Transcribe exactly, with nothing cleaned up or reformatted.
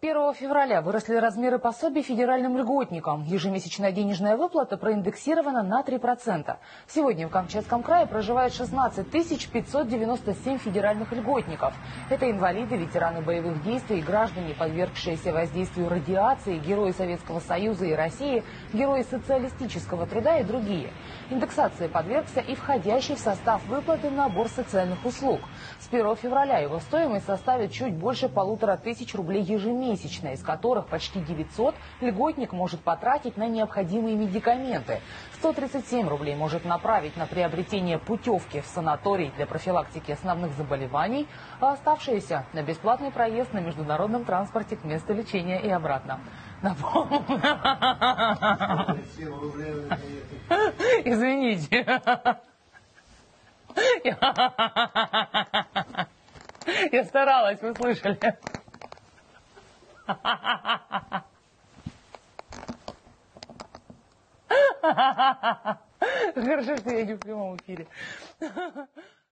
первого февраля выросли размеры пособий федеральным льготникам. Ежемесячная денежная выплата проиндексирована на три процента. Сегодня в Камчатском крае проживает шестнадцать тысяч пятьсот девяносто семь федеральных льготников. Это инвалиды, ветераны боевых действий, граждане, подвергшиеся воздействию радиации, герои Советского Союза и России, герои социалистического труда и другие. Индексации подвергся и входящий в состав выплаты набор социальных услуг. С первого февраля его стоимость составит чуть больше полутора тысяч рублей ежемесячно, из которых почти девятьсот льготник может потратить на необходимые медикаменты. сто тридцать семь рублей может направить на приобретение путевки в санаторий для профилактики основных заболеваний, а оставшиеся на бесплатный проезд на международном транспорте к месту лечения и обратно. Напомню. Извините. Я старалась, вы слышали. Хорошо, что я не в прямом эфире.